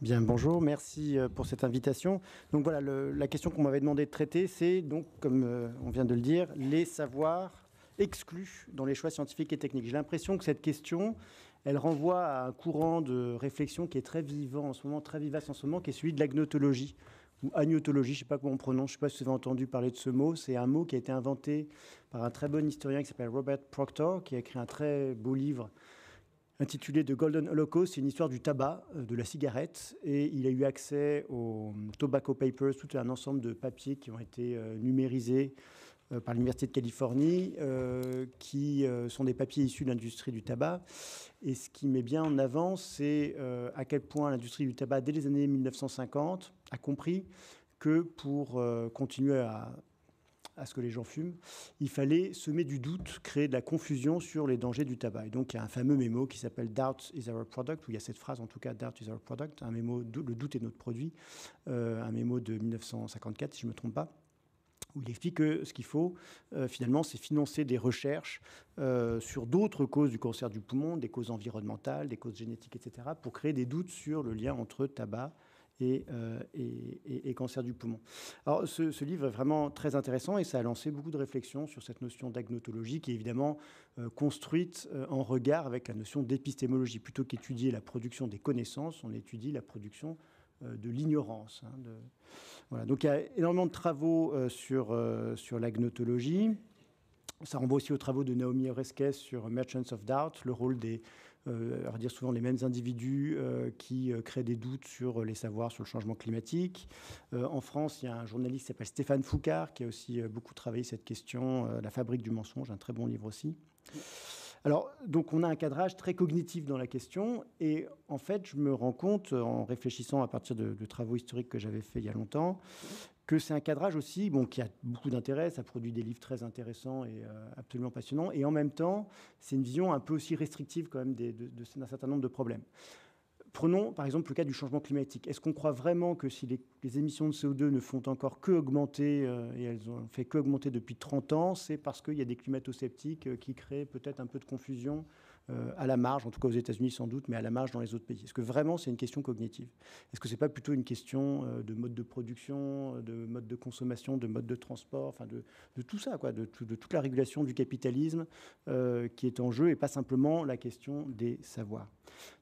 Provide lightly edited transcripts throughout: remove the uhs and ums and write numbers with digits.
Bien, bonjour, merci pour cette invitation. Donc voilà, la question qu'on m'avait demandé de traiter, c'est donc, comme on vient de le dire, les savoirs exclus dans les choix scientifiques et techniques. J'ai l'impression que cette question, elle renvoie à un courant de réflexion qui est très vivant en ce moment, très vivace en ce moment, qui est celui de l'agnotologie. Ou agnotologie, je ne sais pas comment on prononce, je ne sais pas si vous avez entendu parler de ce mot. C'est un mot qui a été inventé par un très bon historien qui s'appelle Robert Proctor, qui a écrit un très beau livre intitulé The Golden Holocaust. C'est une histoire du tabac, de la cigarette, et il a eu accès aux Tobacco Papers, tout un ensemble de papiers qui ont été numérisés par l'Université de Californie, qui sont des papiers issus de l'industrie du tabac. Et ce qui met bien en avant, c'est à quel point l'industrie du tabac, dès les années 1950, a compris que pour continuer à ce que les gens fument, il fallait semer du doute, créer de la confusion sur les dangers du tabac. Et donc, il y a un fameux mémo qui s'appelle « Doubt is our product », où il y a cette phrase, en tout cas, « Doubt is our product », un mémo, « Le doute est notre produit », un mémo de 1954, si je ne me trompe pas, où il explique que ce qu'il faut, finalement, c'est financer des recherches sur d'autres causes du cancer du poumon, des causes environnementales, des causes génétiques, etc., pour créer des doutes sur le lien entre tabac et cancer du poumon. Alors, ce livre est vraiment très intéressant et ça a lancé beaucoup de réflexions sur cette notion d'agnotologie qui est évidemment construite en regard avec la notion d'épistémologie. Plutôt qu'étudier la production des connaissances, on étudie la production de l'ignorance. Hein, voilà. Donc il y a énormément de travaux sur l'agnotologie. Ça renvoie aussi aux travaux de Naomi Oreskes sur Merchants of Doubt, le rôle des, on va dire souvent les mêmes individus qui créent des doutes sur les savoirs sur le changement climatique. En France, il y a un journaliste qui s'appelle Stéphane Foucard qui a aussi beaucoup travaillé cette question, La fabrique du mensonge, un très bon livre aussi. Alors, donc, on a un cadrage très cognitif dans la question. Et en fait, je me rends compte, en réfléchissant à partir de travaux historiques que j'avais faits il y a longtemps, que c'est un cadrage aussi bon, qui a beaucoup d'intérêt. Ça produit des livres très intéressants et absolument passionnants. Et en même temps, c'est une vision un peu aussi restrictive quand même d'un certain nombre de problèmes. Prenons, par exemple, le cas du changement climatique. Est-ce qu'on croit vraiment que si les émissions de CO2 ne font encore qu'augmenter, et elles ont fait qu'augmenter depuis 30 ans, c'est parce qu'il y a des climato-sceptiques qui créent peut-être un peu de confusion à la marge, en tout cas aux États-Unis sans doute, mais à la marge dans les autres pays? Est-ce que vraiment c'est une question cognitive? Est-ce que ce n'est pas plutôt une question de mode de production, de mode de consommation, de mode de transport, enfin de tout ça, quoi, de toute la régulation du capitalisme qui est en jeu et pas simplement la question des savoirs?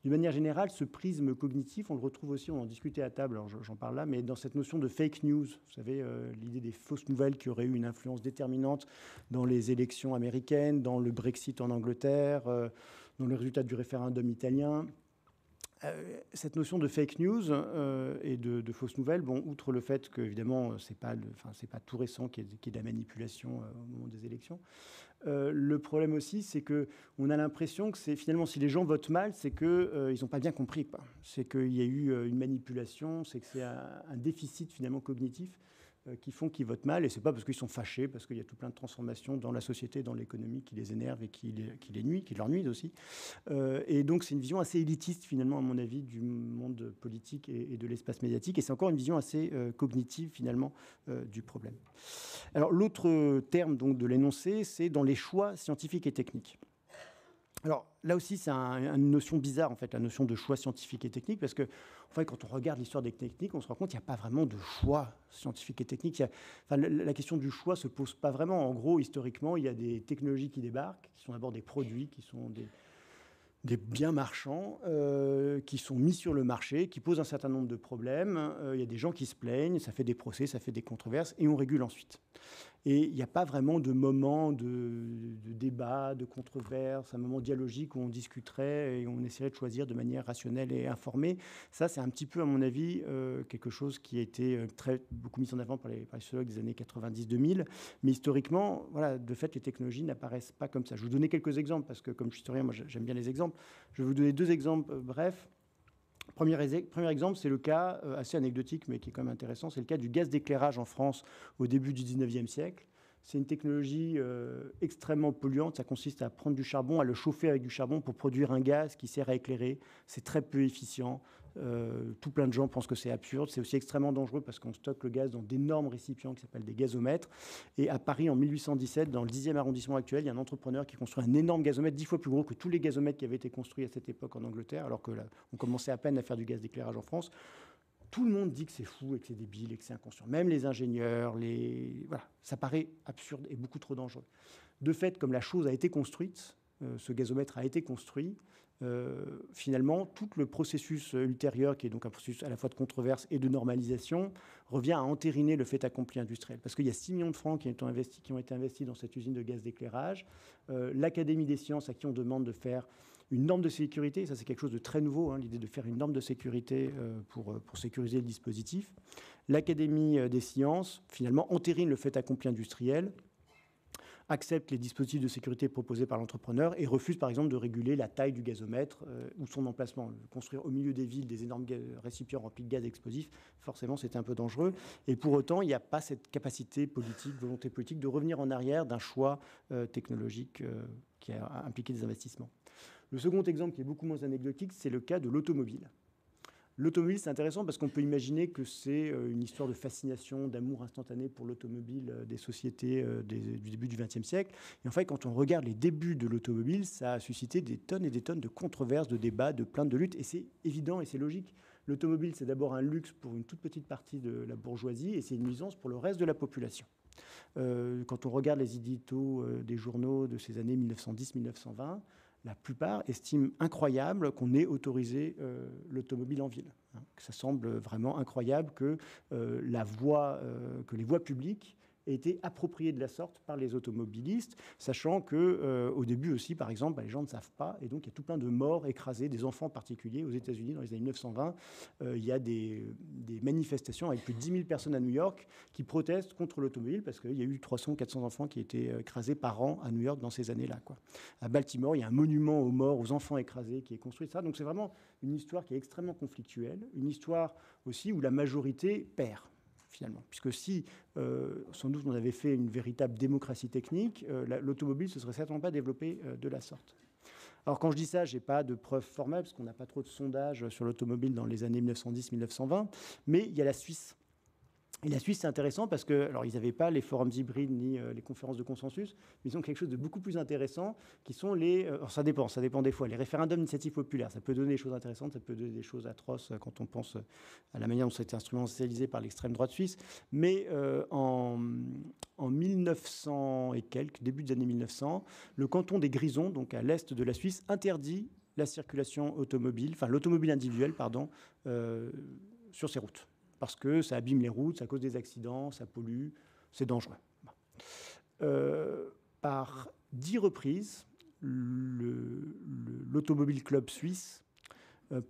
D'une manière générale, ce prisme cognitif, on le retrouve aussi, on en discutait à table, alors j'en parle là, mais dans cette notion de fake news, vous savez, l'idée des fausses nouvelles qui auraient eu une influence déterminante dans les élections américaines, dans le Brexit en Angleterre, dans le résultat du référendum italien. Cette notion de fake news et de fausses nouvelles, bon, outre le fait que, évidemment, ce n'est pas tout récent qu'il y ait de la manipulation au moment des élections, le problème aussi, c'est qu'on a l'impression que finalement, si les gens votent mal, c'est qu'ils n'ont pas bien compris. C'est qu'il y a eu une manipulation, c'est que c'est un déficit finalement cognitif qui font qu'ils votent mal. Et ce n'est pas parce qu'ils sont fâchés, parce qu'il y a tout plein de transformations dans la société, dans l'économie qui les énervent et qui leur nuisent aussi. Et donc, c'est une vision assez élitiste, finalement, à mon avis, du monde politique et de l'espace médiatique. Et c'est encore une vision assez cognitive, finalement, du problème. Alors, l'autre terme donc, de l'énoncé, c'est dans les choix scientifiques et techniques. Alors, là aussi, c'est une notion bizarre, en fait, la notion de choix scientifique et technique, parce que enfin, quand on regarde l'histoire des techniques, on se rend compte qu'il n'y a pas vraiment de choix scientifique et technique. Enfin, la question du choix ne se pose pas vraiment. En gros, historiquement, il y a des technologies qui débarquent, qui sont d'abord des produits, qui sont des biens marchands qui sont mis sur le marché, qui posent un certain nombre de problèmes. Il y a des gens qui se plaignent, ça fait des procès, ça fait des controverses, et on régule ensuite. Et il n'y a pas vraiment de moment de débat, de controverse, un moment dialogique où on discuterait et on essaierait de choisir de manière rationnelle et informée. Ça, c'est un petit peu, à mon avis, quelque chose qui a été beaucoup mis en avant par les sociologues des années 90-2000. Mais historiquement, voilà, de fait, les technologies n'apparaissent pas comme ça. Je vais vous donner quelques exemples, parce que comme je suis historien, moi, j'aime bien les exemples. Je vais vous donner deux exemples brefs. Premier exemple, c'est le cas assez anecdotique, mais qui est quand même intéressant, c'est le cas du gaz d'éclairage en France au début du 19e siècle. C'est une technologie extrêmement polluante. Ça consiste à prendre du charbon, à le chauffer avec du charbon pour produire un gaz qui sert à éclairer. C'est très peu efficient. Tout plein de gens pensent que c'est absurde. C'est aussi extrêmement dangereux parce qu'on stocke le gaz dans d'énormes récipients qui s'appellent des gazomètres. Et à Paris, en 1817, dans le 10e arrondissement actuel, il y a un entrepreneur qui construit un énorme gazomètre, 10 fois plus gros que tous les gazomètres qui avaient été construits à cette époque en Angleterre, alors que là, on commençait à peine à faire du gaz d'éclairage en France. Tout le monde dit que c'est fou et que c'est débile et que c'est inconscient. Même les ingénieurs, voilà, ça paraît absurde et beaucoup trop dangereux. De fait, comme la chose a été construite, ce gazomètre a été construit, finalement, tout le processus ultérieur, qui est donc un processus à la fois de controverse et de normalisation, revient à entériner le fait accompli industriel. Parce qu'il y a 6 millions de francs qui ont été investis dans cette usine de gaz d'éclairage. L'Académie des sciences, à qui on demande de faire une norme de sécurité, et ça c'est quelque chose de très nouveau, hein, l'idée de faire une norme de sécurité pour sécuriser le dispositif. L'Académie des sciences, finalement, entérine le fait accompli industriel, accepte les dispositifs de sécurité proposés par l'entrepreneur et refuse, par exemple, de réguler la taille du gazomètre ou son emplacement. Construire au milieu des villes des énormes récipients remplis de gaz explosifs, forcément, c'était un peu dangereux. Et pour autant, il n'y a pas cette capacité politique, volonté politique, de revenir en arrière d'un choix technologique qui a impliqué des investissements. Le second exemple, qui est beaucoup moins anecdotique, c'est le cas de l'automobile. L'automobile, c'est intéressant parce qu'on peut imaginer que c'est une histoire de fascination, d'amour instantané pour l'automobile des sociétés du début du XXe siècle. Et en fait, quand on regarde les débuts de l'automobile, ça a suscité des tonnes et des tonnes de controverses, de débats, de plaintes, de luttes. Et c'est évident et c'est logique. L'automobile, c'est d'abord un luxe pour une toute petite partie de la bourgeoisie et c'est une nuisance pour le reste de la population. Quand on regarde les éditos des journaux de ces années 1910-1920, la plupart estiment incroyable qu'on ait autorisé l'automobile en ville. Hein, que ça semble vraiment incroyable que, les voies publiques aient été appropriées de la sorte par les automobilistes, sachant qu'au début aussi, par exemple, les gens ne savent pas. Et donc, il y a tout plein de morts écrasées, des enfants en particulier. Aux États-Unis, dans les années 1920, il y a des manifestations avec plus de 10 000 personnes à New York qui protestent contre l'automobile parce qu'il y a eu 300, 400 enfants qui étaient écrasés par an à New York dans ces années-là. À Baltimore, il y a un monument aux morts, aux enfants écrasés qui est construit. Ça. Donc, c'est vraiment une histoire qui est extrêmement conflictuelle, une histoire aussi où la majorité perd. Finalement. Puisque si, sans doute, on avait fait une véritable démocratie technique, l'automobile ne se serait certainement pas développée de la sorte. Alors, quand je dis ça, je n'ai pas de preuves formelles, parce qu'on n'a pas trop de sondages sur l'automobile dans les années 1910-1920, mais il y a la Suisse. Et la Suisse, c'est intéressant parce que, alors, ils n'avaient pas les forums hybrides ni les conférences de consensus, mais ils ont quelque chose de beaucoup plus intéressant qui sont alors ça dépend des fois. Les référendums d'initiative populaire, ça peut donner des choses intéressantes, ça peut donner des choses atroces quand on pense à la manière dont ça a été instrumentalisé par l'extrême droite suisse. Mais en 1900 et quelques, début des années 1900, le canton des Grisons, donc à l'est de la Suisse, interdit l'automobile individuelle, pardon, sur ses routes. Parce que ça abîme les routes, ça cause des accidents, ça pollue, c'est dangereux. Par 10 reprises, l'Automobile Club suisse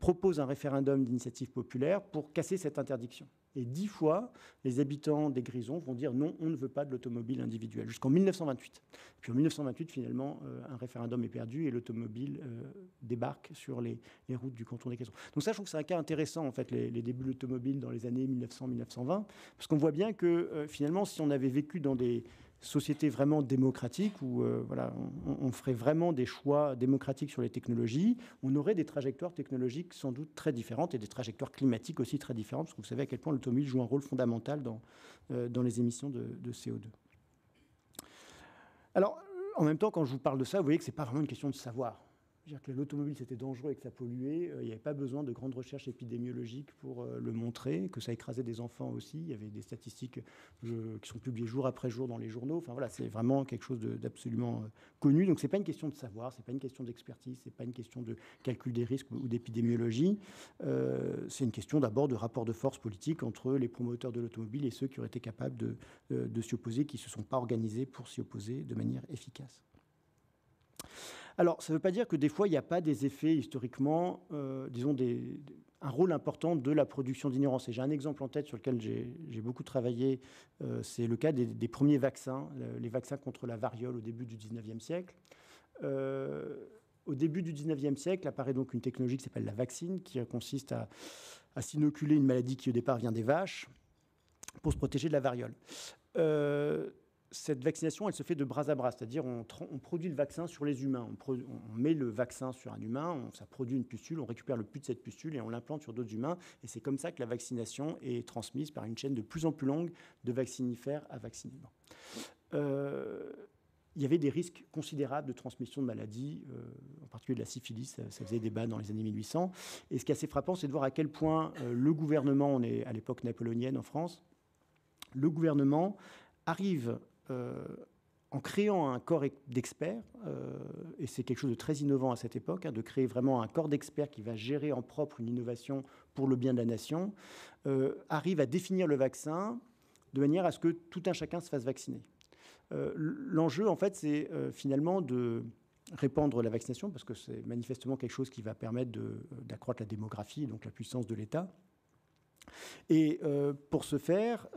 propose un référendum d'initiative populaire pour casser cette interdiction. Et 10 fois, les habitants des Grisons vont dire non, on ne veut pas de l'automobile individuelle, jusqu'en 1928. Puis en 1928, finalement, un référendum est perdu et l'automobile débarque sur les routes du canton des Grisons. Donc ça, je trouve que c'est un cas intéressant, en fait, les débuts de l'automobile dans les années 1900-1920, parce qu'on voit bien que, finalement, si on avait vécu dans des société vraiment démocratique où voilà, on ferait vraiment des choix démocratiques sur les technologies, on aurait des trajectoires technologiques sans doute très différentes et des trajectoires climatiques aussi très différentes, parce que vous savez à quel point l'automobile joue un rôle fondamental dans les émissions de CO2. Alors, en même temps, quand je vous parle de ça, vous voyez que ce n'est pas vraiment une question de savoir. C'est-à-dire que l'automobile, c'était dangereux et que ça polluait. Il n'y avait pas besoin de grandes recherches épidémiologiques pour le montrer, que ça écrasait des enfants aussi. Il y avait des statistiques qui sont publiées jour après jour dans les journaux. Enfin voilà, c'est vraiment quelque chose d'absolument connu. Donc ce n'est pas une question de savoir, ce n'est pas une question d'expertise, ce n'est pas une question de calcul des risques ou d'épidémiologie. C'est une question d'abord de rapport de force politique entre les promoteurs de l'automobile et ceux qui auraient été capables de s'y opposer, qui ne se sont pas organisés pour s'y opposer de manière efficace. Alors, ça ne veut pas dire que des fois, il n'y a pas des effets historiquement, disons, un rôle important de la production d'ignorance. Et j'ai un exemple en tête sur lequel j'ai beaucoup travaillé, c'est le cas des premiers vaccins, les vaccins contre la variole au début du 19e siècle. Au début du 19e siècle apparaît donc une technologie qui s'appelle la vaccine, qui consiste à s'inoculer une maladie qui, au départ, vient des vaches pour se protéger de la variole. cette vaccination, elle se fait de bras à bras, c'est-à-dire on produit le vaccin sur les humains, on met le vaccin sur un humain, ça produit une pustule, on récupère le pus de cette pustule et on l'implante sur d'autres humains, et c'est comme ça que la vaccination est transmise par une chaîne de plus en plus longue de vaccinifères à vaccinivores. Il y avait des risques considérables de transmission de maladies, en particulier de la syphilis, ça faisait débat dans les années 1800, et ce qui est assez frappant, c'est de voir à quel point le gouvernement, on est à l'époque napoléonienne en France, le gouvernement arrive en créant un corps d'experts, et c'est quelque chose de très innovant à cette époque, de créer vraiment un corps d'experts qui va gérer en propre une innovation pour le bien de la nation, arrive à définir le vaccin de manière à ce que tout un chacun se fasse vacciner. L'enjeu, en fait, c'est finalement de répandre la vaccination, parce que c'est manifestement quelque chose qui va permettre d'accroître la démographie, donc la puissance de l'État. Et pour ce faire,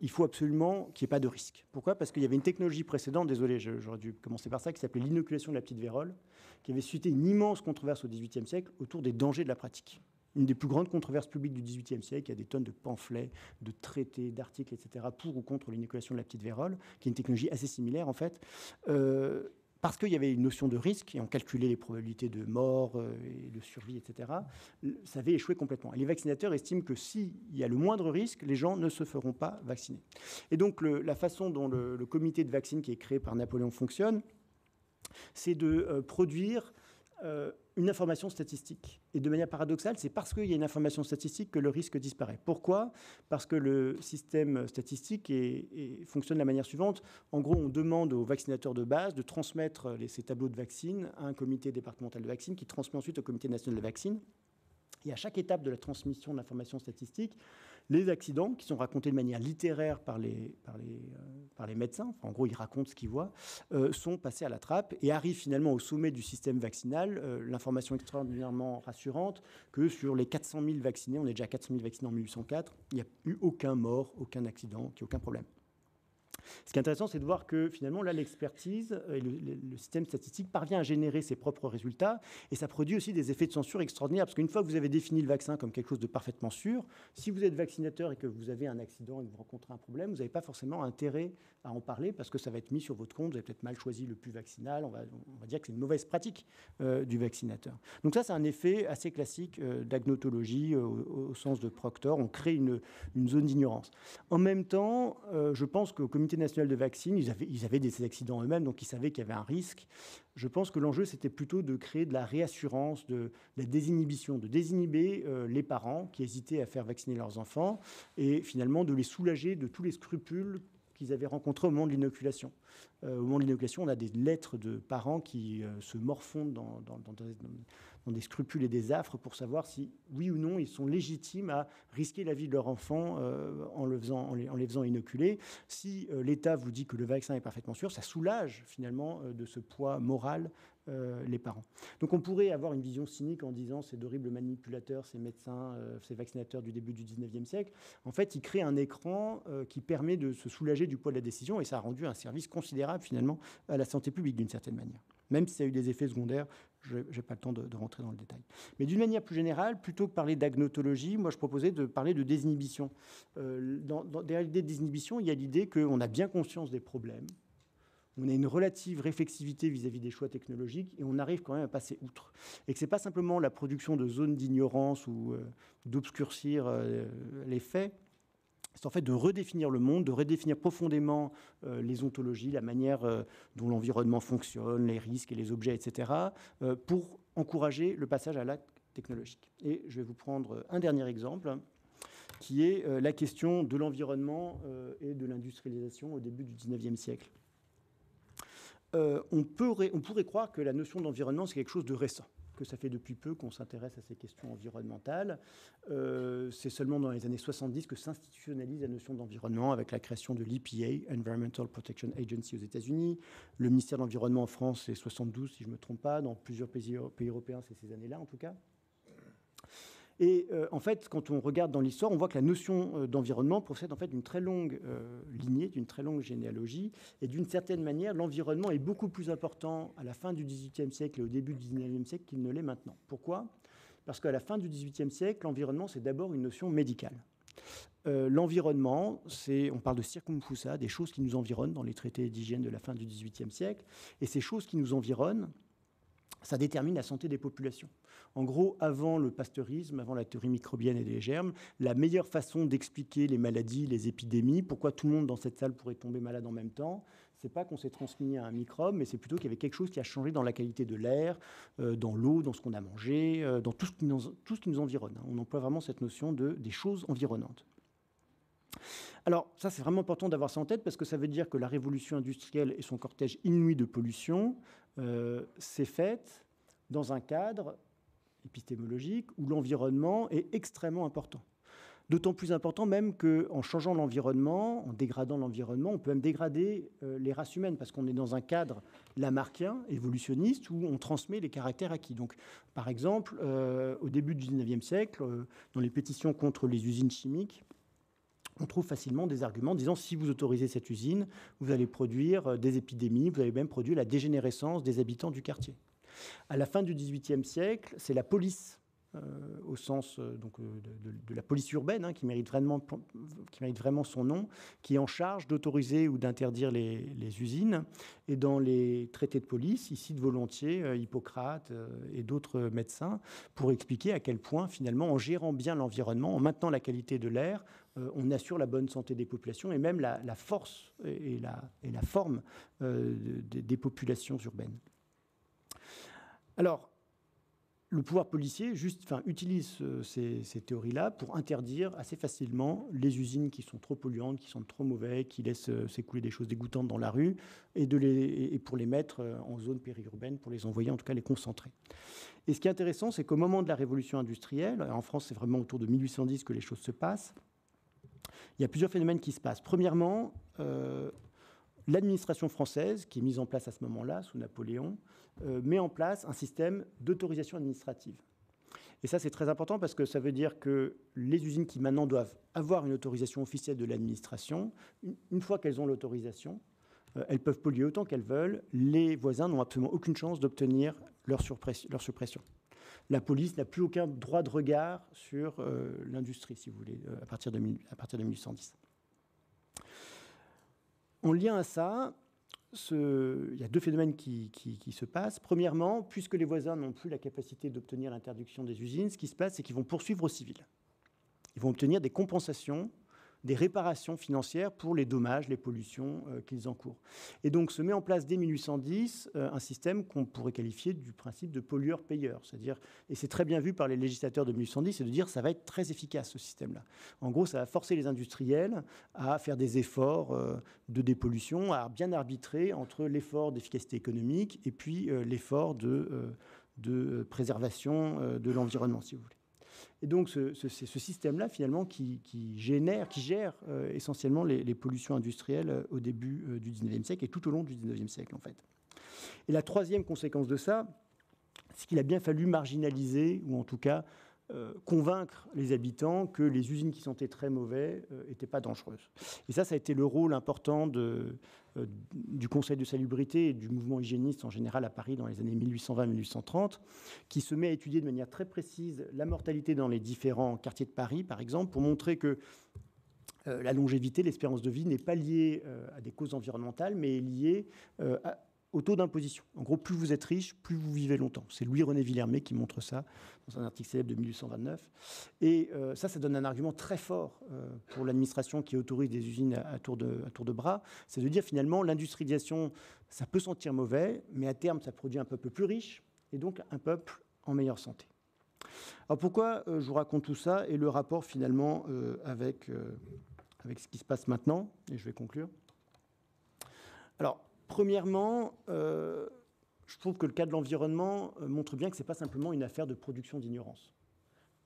il faut absolument qu'il n'y ait pas de risque. Pourquoi? Parce qu'il y avait une technologie précédente, désolé, j'aurais dû commencer par ça, qui s'appelait l'inoculation de la petite vérole, qui avait suscité une immense controverse au XVIIIe siècle autour des dangers de la pratique. Une des plus grandes controverses publiques du XVIIIe siècle, il y a des tonnes de pamphlets, de traités, d'articles, etc., pour ou contre l'inoculation de la petite vérole, qui est une technologie assez similaire, en fait, parce qu'il y avait une notion de risque, et on calculait les probabilités de mort et de survie, etc., ça avait échoué complètement. Et les vaccinateurs estiment que s'il y a le moindre risque, les gens ne se feront pas vacciner. Et donc, la façon dont le comité de vaccine qui est créé par Napoléon fonctionne, c'est de produire une information statistique. Et de manière paradoxale, c'est parce qu'il y a une information statistique que le risque disparaît. Pourquoi? Parce que le système statistique fonctionne de la manière suivante. En gros, on demande aux vaccinateurs de base de transmettre ces tableaux de vaccine à un comité départemental de vaccine qui transmet ensuite au comité national de vaccine. Et à chaque étape de la transmission de l'information statistique, les accidents, qui sont racontés de manière littéraire par les médecins, enfin, en gros, ils racontent ce qu'ils voient, sont passés à la trappe et arrivent finalement au sommet du système vaccinal, l'information extraordinairement rassurante que sur les 400 000 vaccinés, on est déjà à 400 000 vaccinés en 1804, il n'y a eu aucun mort, aucun accident, aucun problème. Ce qui est intéressant, c'est de voir que finalement, là, l'expertise et le système statistique parvient à générer ses propres résultats et ça produit aussi des effets de censure extraordinaires parce qu'une fois que vous avez défini le vaccin comme quelque chose de parfaitement sûr, si vous êtes vaccinateur et que vous avez un accident et que vous rencontrez un problème, vous n'avez pas forcément intérêt à en parler parce que ça va être mis sur votre compte, vous avez peut-être mal choisi le plus vaccinal, on va dire que c'est une mauvaise pratique du vaccinateur. Donc ça, c'est un effet assez classique d'agnotologie au sens de Proctor, on crée une zone d'ignorance. En même temps, je pense qu'au comité national de vaccine, ils avaient des accidents eux-mêmes, donc ils savaient qu'il y avait un risque. Je pense que l'enjeu, c'était plutôt de créer de la réassurance, de la désinhibition, de désinhiber les parents qui hésitaient à faire vacciner leurs enfants et finalement de les soulager de tous les scrupules qu'ils avaient rencontrés au moment de l'inoculation. Au moment de l'inoculation, on a des lettres de parents qui se morfondent dans des scrupules et des affres pour savoir si, oui ou non, ils sont légitimes à risquer la vie de leur enfant en les faisant inoculer. Si l'État vous dit que le vaccin est parfaitement sûr, ça soulage finalement de ce poids moral les parents. Donc on pourrait avoir une vision cynique en disant ces horribles manipulateurs, ces médecins, ces vaccinateurs du début du 19e siècle. En fait, ils créent un écran qui permet de se soulager du poids de la décision et ça a rendu un service considérable finalement à la santé publique d'une certaine manière. Même si ça a eu des effets secondaires, je n'ai pas le temps de rentrer dans le détail. Mais d'une manière plus générale, plutôt que parler d'agnotologie, moi je proposais de parler de désinhibition. Derrière l'idée de désinhibition, il y a l'idée qu'on a bien conscience des problèmes, on a une relative réflexivité vis-à-vis des choix technologiques et on arrive quand même à passer outre. Et que ce n'est pas simplement la production de zones d'ignorance ou d'obscurcir les faits, c'est en fait de redéfinir le monde, de redéfinir profondément les ontologies, la manière dont l'environnement fonctionne, les risques et les objets, etc., pour encourager le passage à l'acte technologique. Et je vais vous prendre un dernier exemple, qui est la question de l'environnement et de l'industrialisation au début du 19e siècle. On pourrait croire que la notion d'environnement, c'est quelque chose de récent, que ça fait depuis peu qu'on s'intéresse à ces questions environnementales. C'est seulement dans les années 70 que s'institutionnalise la notion d'environnement avec la création de l'EPA, Environmental Protection Agency aux États-Unis. Le ministère de l'Environnement en France, c'est 72, si je ne me trompe pas. Dans plusieurs pays européens, c'est ces années-là, en tout cas. Et en fait, quand on regarde dans l'histoire, on voit que la notion d'environnement procède en fait d'une très longue lignée, d'une très longue généalogie. Et d'une certaine manière, l'environnement est beaucoup plus important à la fin du XVIIIe siècle et au début du XIXe siècle qu'il ne l'est maintenant. Pourquoi ? Parce qu'à la fin du XVIIIe siècle, l'environnement, c'est d'abord une notion médicale. L'environnement, on parle de circumfusa, des choses qui nous environnent dans les traités d'hygiène de la fin du XVIIIe siècle. Et ces choses qui nous environnent, ça détermine la santé des populations. En gros, avant le pastéurisme, avant la théorie microbienne et des germes, la meilleure façon d'expliquer les maladies, les épidémies, pourquoi tout le monde dans cette salle pourrait tomber malade en même temps, c'est pas qu'on s'est transmis à un microbe, mais c'est plutôt qu'il y avait quelque chose qui a changé dans la qualité de l'air, dans l'eau, dans ce qu'on a mangé, dans tout ce qui nous environne. On emploie vraiment cette notion des choses environnantes. Alors, ça, c'est vraiment important d'avoir ça en tête parce que ça veut dire que la révolution industrielle et son cortège inouï de pollution s'est faite dans un cadre épistémologique où l'environnement est extrêmement important. D'autant plus important même qu'en changeant l'environnement, en dégradant l'environnement, on peut même dégrader les races humaines parce qu'on est dans un cadre lamarckien, évolutionniste, où on transmet les caractères acquis. Donc, par exemple, au début du 19e siècle, dans les pétitions contre les usines chimiques, on trouve facilement des arguments disant si vous autorisez cette usine, vous allez produire des épidémies, vous allez même produire la dégénérescence des habitants du quartier. À la fin du XVIIIe siècle, c'est la police, au sens donc, de la police urbaine, hein, qui mérite vraiment son nom, qui est en charge d'autoriser ou d'interdire les usines. Et dans les traités de police, ils citent volontiers Hippocrate et d'autres médecins pour expliquer à quel point, finalement, en gérant bien l'environnement, en maintenant la qualité de l'air, on assure la bonne santé des populations et même la force et la forme des populations urbaines. Alors, le pouvoir policier utilise ces théories-là pour interdire assez facilement les usines qui sont trop polluantes, qui sont trop mauvaises, qui laissent s'écouler des choses dégoûtantes dans la rue, et pour les mettre en zone périurbaine, pour les envoyer, en tout cas les concentrer. Et ce qui est intéressant, c'est qu'au moment de la révolution industrielle, en France, c'est vraiment autour de 1810 que les choses se passent, il y a plusieurs phénomènes qui se passent. Premièrement, l'administration française, qui est mise en place à ce moment-là, sous Napoléon, met en place un système d'autorisation administrative. Et ça, c'est très important parce que ça veut dire que les usines qui maintenant doivent avoir une autorisation officielle de l'administration, une fois qu'elles ont l'autorisation, elles peuvent polluer autant qu'elles veulent. Les voisins n'ont absolument aucune chance d'obtenir leur suppression. La police n'a plus aucun droit de regard sur l'industrie, si vous voulez, à partir de 1810. En lien à ça, il y a deux phénomènes qui se passent. Premièrement, puisque les voisins n'ont plus la capacité d'obtenir l'interdiction des usines, ce qui se passe, c'est qu'ils vont poursuivre au civil. Ils vont obtenir des compensations, des réparations financières pour les dommages, les pollutions qu'ils encourent. Et donc se met en place dès 1810 un système qu'on pourrait qualifier du principe de pollueur-payeur. C'est-à-dire, et c'est très bien vu par les législateurs de 1810, c'est de dire ça va être très efficace ce système-là. En gros, ça va forcer les industriels à faire des efforts de dépollution, à bien arbitrer entre l'effort d'efficacité économique et puis l'effort de préservation de l'environnement, si vous voulez. Et donc, ce système-là, finalement, qui gère essentiellement les pollutions industrielles au début du XIXe siècle et tout au long du XIXe siècle, en fait. Et la troisième conséquence de ça, c'est qu'il a bien fallu marginaliser, ou en tout cas convaincre les habitants que les usines qui sentaient très mauvais n'étaient pas dangereuses. Et ça a été le rôle important du Conseil de salubrité et du mouvement hygiéniste en général à Paris dans les années 1820-1830, qui se met à étudier de manière très précise la mortalité dans les différents quartiers de Paris, par exemple, pour montrer que la longévité, l'espérance de vie n'est pas liée à des causes environnementales, mais est liée au taux d'imposition. En gros, plus vous êtes riche, plus vous vivez longtemps. C'est Louis-René Villermé qui montre ça dans un article célèbre de 1829. Et ça donne un argument très fort pour l'administration qui autorise des usines à tour de bras. C'est de dire, finalement, l'industrialisation, ça peut sentir mauvais, mais à terme, ça produit un peuple plus riche et donc un peuple en meilleure santé. Alors pourquoi je vous raconte tout ça et le rapport, finalement, avec ce qui se passe maintenant, et je vais conclure. Alors, premièrement, je trouve que le cas de l'environnement montre bien que ce n'est pas simplement une affaire de production d'ignorance.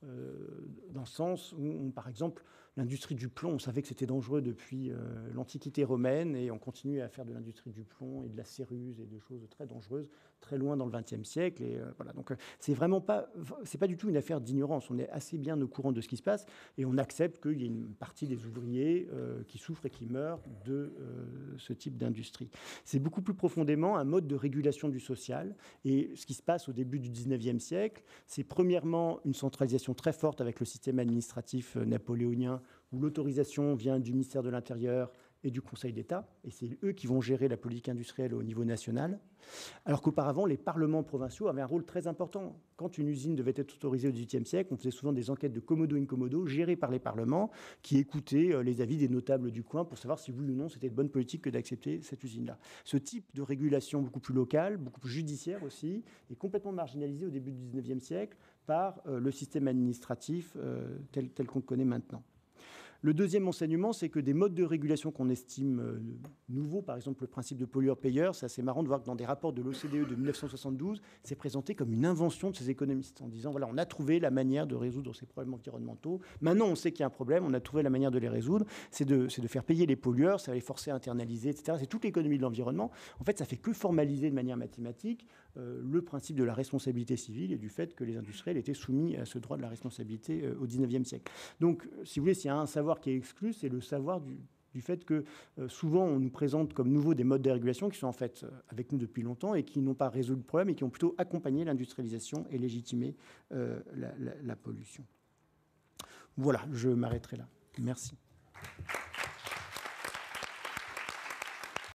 Dans le sens où, par exemple, l'industrie du plomb, on savait que c'était dangereux depuis l'Antiquité romaine et on continue à faire de l'industrie du plomb et de la céruse et de choses très dangereuses très loin dans le XXe siècle. Et, voilà. Donc, c'est vraiment pas du tout une affaire d'ignorance. On est assez bien au courant de ce qui se passe et on accepte qu'il y ait une partie des ouvriers qui souffrent et qui meurent de ce type d'industrie. C'est beaucoup plus profondément un mode de régulation du social. Et ce qui se passe au début du XIXe siècle, c'est premièrement une centralisation relation très forte avec le système administratif napoléonien, où l'autorisation vient du ministère de l'Intérieur et du Conseil d'État, et c'est eux qui vont gérer la politique industrielle au niveau national, alors qu'auparavant, les parlements provinciaux avaient un rôle très important. Quand une usine devait être autorisée au XVIIIe siècle, on faisait souvent des enquêtes de commodo incommodo gérées par les parlements qui écoutaient les avis des notables du coin pour savoir si oui ou non c'était de bonne politique que d'accepter cette usine-là. Ce type de régulation beaucoup plus locale, beaucoup plus judiciaire aussi, est complètement marginalisé au début du XIXe siècle par le système administratif tel qu'on le connaît maintenant. Le deuxième enseignement, c'est que des modes de régulation qu'on estime nouveaux, par exemple le principe de pollueur-payeur, c'est assez marrant de voir que dans des rapports de l'OCDE de 1972, c'est présenté comme une invention de ces économistes, en disant voilà, on a trouvé la manière de résoudre ces problèmes environnementaux, maintenant on sait qu'il y a un problème, on a trouvé la manière de les résoudre, c'est de faire payer les pollueurs, ça va les forcer à internaliser, etc. C'est toute l'économie de l'environnement. En fait, ça ne fait que formaliser de manière mathématique le principe de la responsabilité civile et du fait que les industriels étaient soumis à ce droit de la responsabilité au XIXe siècle. Donc, si vous voulez, s'il y a un savoir qui est exclu, c'est le savoir du fait que souvent on nous présente comme nouveaux des modes de régulation qui sont en fait avec nous depuis longtemps et qui n'ont pas résolu le problème et qui ont plutôt accompagné l'industrialisation et légitimé la pollution. Voilà, je m'arrêterai là. Merci.